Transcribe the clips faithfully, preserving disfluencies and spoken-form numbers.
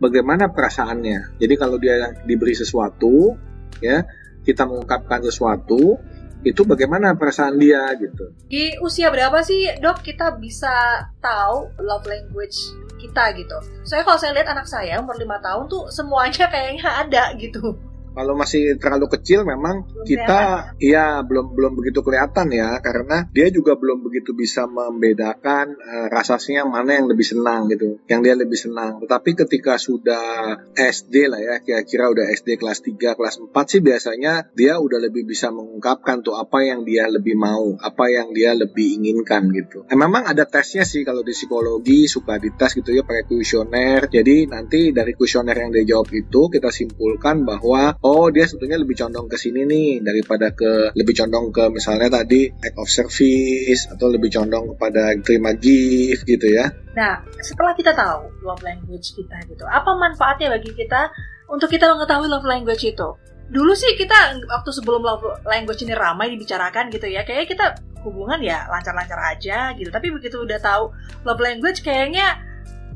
bagaimana perasaannya. Jadi kalau dia diberi sesuatu, ya, kita mengungkapkan sesuatu, itu bagaimana perasaan dia gitu. Di usia berapa sih, Dok, kita bisa tahu love language kita gitu? Soalnya kalau saya lihat anak saya umur lima tahun tuh semuanya kayaknya ada gitu. Kalau masih terlalu kecil memang belum kita kelihatan. Ya belum belum begitu kelihatan ya, karena dia juga belum begitu bisa membedakan uh, rasanya mana yang lebih senang gitu, yang dia lebih senang. Tetapi ketika sudah S D lah ya, kira-kira udah S D kelas tiga, kelas empat sih biasanya dia udah lebih bisa mengungkapkan tuh apa yang dia lebih mau, apa yang dia lebih inginkan gitu. Eh, memang ada tesnya sih kalau di psikologi suka dites gitu ya pakai kuesioner. Jadi nanti dari kuesioner yang dia jawab itu kita simpulkan bahwa oh, dia sebetulnya lebih condong ke sini nih daripada ke lebih condong ke misalnya tadi act of service atau lebih condong kepada terima gift gitu ya. Nah, setelah kita tahu love language kita gitu, apa manfaatnya bagi kita untuk kita mengetahui love language itu? Dulu sih kita waktu sebelum love language ini ramai dibicarakan gitu ya, kayaknya kita hubungan ya lancar-lancar aja gitu. Tapi begitu udah tahu love language kayaknya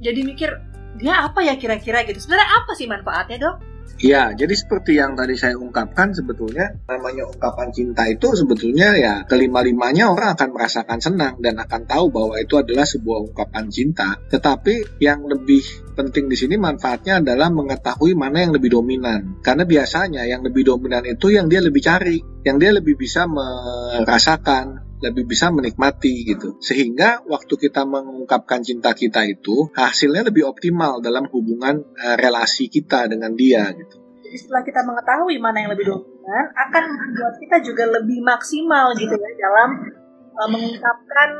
jadi mikir dia apa ya kira-kira gitu. Sebenarnya apa sih manfaatnya, Dok? Ya, jadi seperti yang tadi saya ungkapkan, sebetulnya namanya ungkapan cinta itu sebetulnya ya kelima-limanya orang akan merasakan senang dan akan tahu bahwa itu adalah sebuah ungkapan cinta. Tetapi yang lebih penting di sini manfaatnya adalah mengetahui mana yang lebih dominan. Karena biasanya yang lebih dominan itu yang dia lebih cari, yang dia lebih bisa merasakan, lebih bisa menikmati gitu. Sehingga waktu kita mengungkapkan cinta kita itu hasilnya lebih optimal dalam hubungan uh, relasi kita dengan dia gitu. Setelah kita mengetahui mana yang lebih dominan, akan membuat kita juga lebih maksimal gitu ya dalam uh, mengungkapkan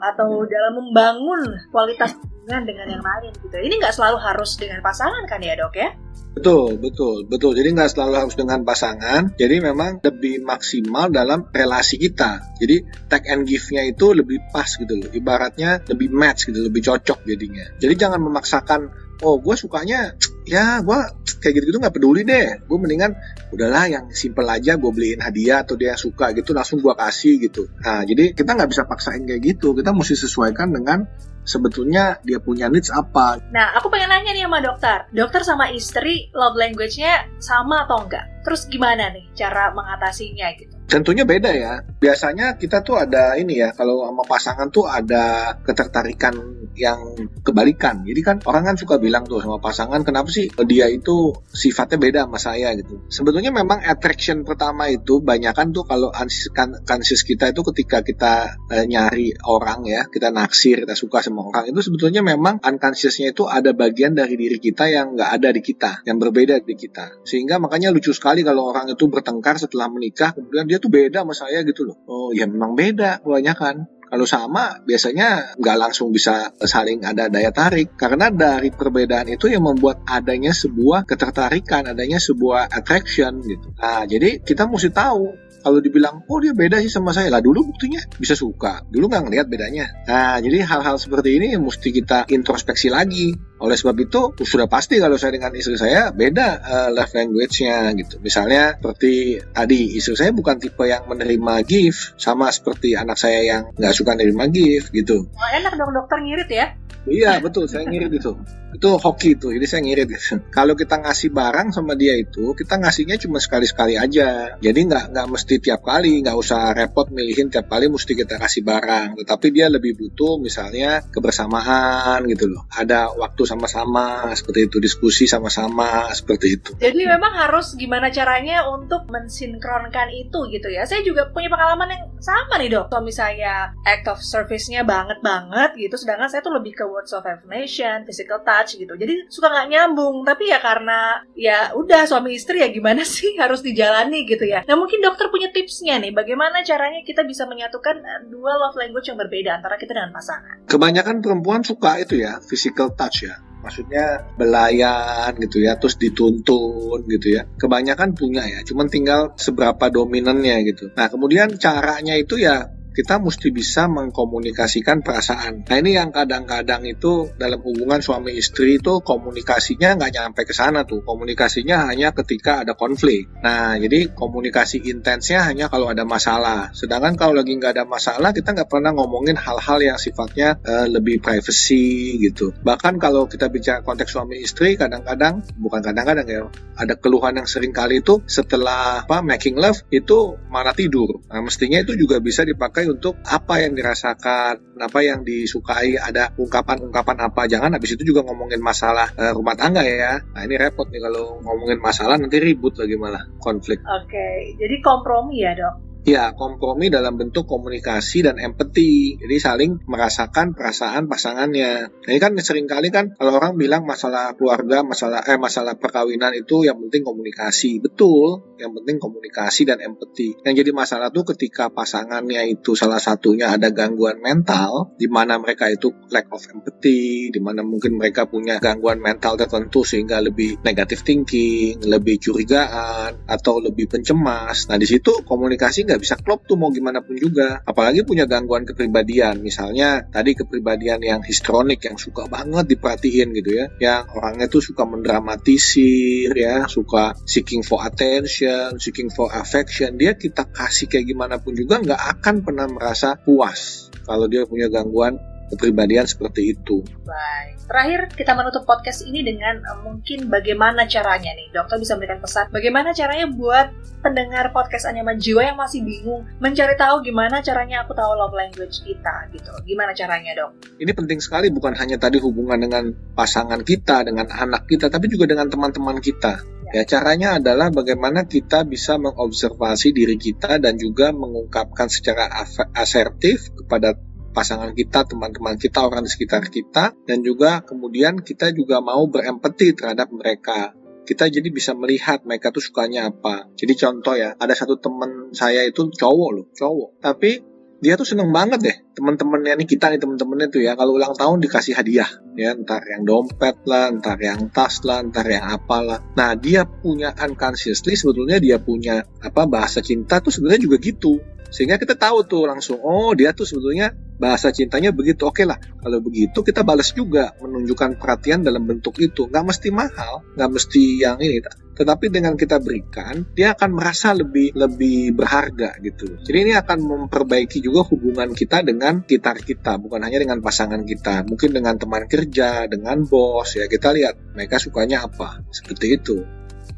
atau dalam membangun kualitas hubungan dengan yang lain gitu. Ini nggak selalu harus dengan pasangan kan ya, Dok ya? Betul, betul, betul. Jadi nggak selalu harus dengan pasangan. Jadi memang lebih maksimal dalam relasi kita. Jadi take and give-nya itu lebih pas gitu loh. Ibaratnya lebih match gitu, lebih cocok jadinya. Jadi jangan memaksakan, oh gue sukanya, ya gue kayak gitu-gitu nggak peduli deh. Gue mendingan udahlah yang simple aja, gue beliin hadiah atau dia suka gitu, langsung gue kasih gitu. Nah, jadi kita nggak bisa paksain kayak gitu. Kita mesti sesuaikan dengan sebetulnya dia punya needs apa. Nah, aku pengen nanya nih sama dokter. Dokter sama istri love language-nya sama atau enggak? Terus gimana nih cara mengatasinya gitu? Tentunya beda ya. Biasanya kita tuh ada ini ya, kalau sama pasangan tuh ada ketertarikan yang kebalikan. Jadi kan orang kan suka bilang tuh sama pasangan, kenapa sih dia itu sifatnya beda sama saya gitu. Sebetulnya memang attraction pertama itu banyakan tuh kalau unconscious kita itu ketika kita e, nyari orang ya, kita naksir, kita suka sama orang, itu sebetulnya memang unconscious-nya itu ada bagian dari diri kita yang nggak ada di kita, yang berbeda di kita. Sehingga makanya lucu sekali kalau orang itu bertengkar setelah menikah, kemudian dia tuh beda sama saya gitu loh. Oh ya memang beda kebanyakan. Kalau sama biasanya nggak langsung bisa saling ada daya tarik. Karena dari perbedaan itu yang membuat adanya sebuah ketertarikan, adanya sebuah attraction gitu. Nah jadi kita mesti tahu. Kalau dibilang, oh dia beda sih sama saya, lah dulu buktinya bisa suka, dulu nggak ngelihat bedanya. Nah jadi hal-hal seperti ini yang mesti kita introspeksi lagi. Oleh sebab itu sudah pasti kalau saya dengan istri saya beda uh, love language-nya gitu. Misalnya seperti tadi, istri saya bukan tipe yang menerima gift, sama seperti anak saya yang nggak suka menerima gift gitu. Oh, enak dong dokter ngirit ya? Iya betul, saya ngirit itu. Itu hoki itu, jadi saya ngirit gitu. Kalau kita ngasih barang sama dia itu, kita ngasihnya cuma sekali-sekali aja. Jadi nggak nggak mesti tiap kali, nggak usah repot milihin tiap kali mesti kita kasih barang. Tetapi dia lebih butuh misalnya kebersamaan gitu loh. Ada waktu sama-sama seperti itu, diskusi sama-sama seperti itu. Jadi memang harus gimana caranya untuk mensinkronkan itu gitu ya. Saya juga punya pengalaman yang sama nih, Dok. Suami saya act of service-nya banget-banget gitu, sedangkan saya tuh lebih ke words of affirmation, physical touch gitu. Jadi suka nggak nyambung, tapi ya karena ya udah suami istri ya gimana sih harus dijalani gitu ya. Nah mungkin dokter punya tipsnya nih, bagaimana caranya kita bisa menyatukan dua love language yang berbeda antara kita dengan pasangan. Kebanyakan perempuan suka itu ya, physical touch ya. Maksudnya belayan gitu ya, terus dituntun gitu ya. Kebanyakan punya ya, cuman tinggal seberapa dominannya gitu. Nah kemudian caranya itu ya kita mesti bisa mengkomunikasikan perasaan. Nah ini yang kadang-kadang itu dalam hubungan suami istri itu komunikasinya nggak nyampe ke sana tuh. Komunikasinya hanya ketika ada konflik. Nah jadi komunikasi intensnya hanya kalau ada masalah. Sedangkan kalau lagi nggak ada masalah, kita nggak pernah ngomongin hal-hal yang sifatnya uh, lebih privacy gitu. Bahkan kalau kita bicara konteks suami istri, kadang-kadang, bukan kadang-kadang ya, ada keluhan yang sering kali itu setelah apa, making love itu marah tidur. Nah mestinya itu juga bisa dipakai untuk apa yang dirasakan, apa yang disukai, ada ungkapan-ungkapan apa. Jangan habis itu juga ngomongin masalah uh, rumah tangga ya. Nah ini repot nih kalau ngomongin masalah, nanti ribut lagi malah, konflik. Oke, jadi kompromi ya dok? Ya, kompromi dalam bentuk komunikasi dan empati. Jadi saling merasakan perasaan pasangannya. Jadi kan seringkali kan kalau orang bilang masalah keluarga, masalah eh masalah perkawinan itu yang penting komunikasi. Betul, yang penting komunikasi dan empati. Yang jadi masalah tuh ketika pasangannya itu salah satunya ada gangguan mental, di mana mereka itu lack of empathy, di mana mungkin mereka punya gangguan mental tertentu sehingga lebih negative thinking, lebih curigaan, atau lebih pencemas. Nah, di situ komunikasi nggak bisa klop tuh mau gimana pun juga. Apalagi punya gangguan kepribadian, misalnya tadi kepribadian yang histrionik, yang suka banget diperhatiin gitu ya, yang orangnya tuh suka mendramatisir ya, suka seeking for attention, seeking for affection. Dia kita kasih kayak gimana pun juga nggak akan pernah merasa puas kalau dia punya gangguan kepribadian seperti itu. Baik. Terakhir, kita menutup podcast ini dengan uh, mungkin bagaimana caranya nih, dokter bisa memberikan pesan. Bagaimana caranya buat pendengar podcast Anyaman Jiwa yang masih bingung mencari tahu gimana caranya aku tahu love language kita gitu. Gimana caranya dok? Ini penting sekali, bukan hanya tadi hubungan dengan pasangan kita, dengan anak kita, tapi juga dengan teman-teman kita. Ya, caranya adalah bagaimana kita bisa mengobservasi diri kita dan juga mengungkapkan secara asertif kepada pasangan kita, teman-teman kita, orang di sekitar kita, dan juga kemudian kita juga mau berempati terhadap mereka. Kita jadi bisa melihat mereka tuh sukanya apa. Jadi contoh ya, ada satu teman saya itu cowok loh, cowok. Tapi dia tuh seneng banget deh, teman-temannya nih, kita nih teman-temannya tuh ya, kalau ulang tahun dikasih hadiah ya, entar yang dompet lah, entar yang tas lah, entar yang apalah. Nah dia punya unconsciously, sebetulnya dia punya apa, bahasa cinta tuh sebenarnya juga gitu, sehingga kita tahu tuh langsung, oh dia tuh sebetulnya bahasa cintanya begitu. Oke lah, kalau begitu kita balas juga, menunjukkan perhatian dalam bentuk itu. Nggak mesti mahal, nggak mesti yang ini, tetapi dengan kita berikan, dia akan merasa lebih lebih berharga gitu. Jadi ini akan memperbaiki juga hubungan kita dengan sekitar kita, bukan hanya dengan pasangan kita, mungkin dengan teman kerja, dengan bos ya, kita lihat mereka sukanya apa, seperti itu.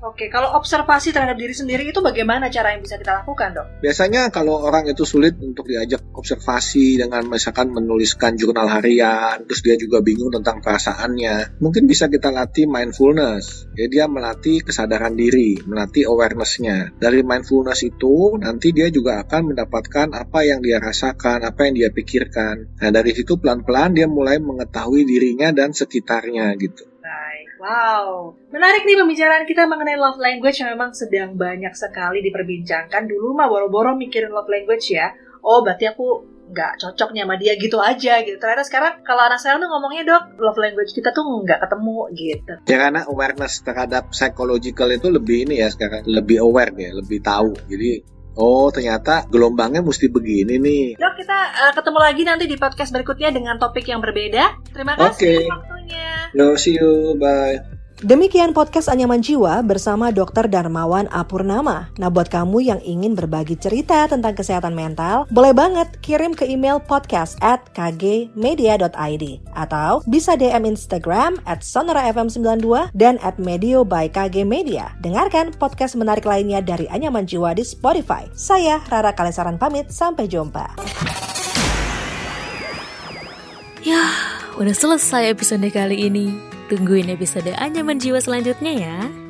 Oke, kalau observasi terhadap diri sendiri itu bagaimana cara yang bisa kita lakukan, dok? Biasanya kalau orang itu sulit untuk diajak observasi dengan misalkan menuliskan jurnal harian, terus dia juga bingung tentang perasaannya, mungkin bisa kita latih mindfulness. Jadi dia melatih kesadaran diri, melatih awareness-nya. Dari mindfulness itu nanti dia juga akan mendapatkan apa yang dia rasakan, apa yang dia pikirkan. Nah, dari situ pelan-pelan dia mulai mengetahui dirinya dan sekitarnya gitu. Wow, menarik nih pembicaraan kita mengenai love language yang memang sedang banyak sekali diperbincangkan. Dulu mah boro-boro mikirin love language ya, oh berarti aku nggak cocoknya sama dia gitu aja gitu. Ternyata sekarang kalau anak sekarang tuh ngomongnya dok, love language kita tuh nggak ketemu gitu. Ya karena awareness terhadap psychological itu lebih ini ya sekarang, lebih aware ya, lebih tahu. Jadi oh ternyata gelombangnya mesti begini nih. Dok kita uh, ketemu lagi nanti di podcast berikutnya dengan topik yang berbeda. Terima kasih okay. Waktunya. No, see you, bye. Demikian podcast Anyaman Jiwa bersama dokter Dharmawan A. Purnama. Nah buat kamu yang ingin berbagi cerita tentang kesehatan mental, boleh banget kirim ke email podcast at kgmedia.id atau bisa D M Instagram at Sonora F M sembilan puluh dua dan at Medio by K G Media. Dengarkan podcast menarik lainnya dari Anyaman Jiwa di Spotify. Saya Rara Kalesaran pamit, sampai jumpa. Yah, udah selesai episode kali ini. Tungguin episode Anyaman Jiwa selanjutnya ya.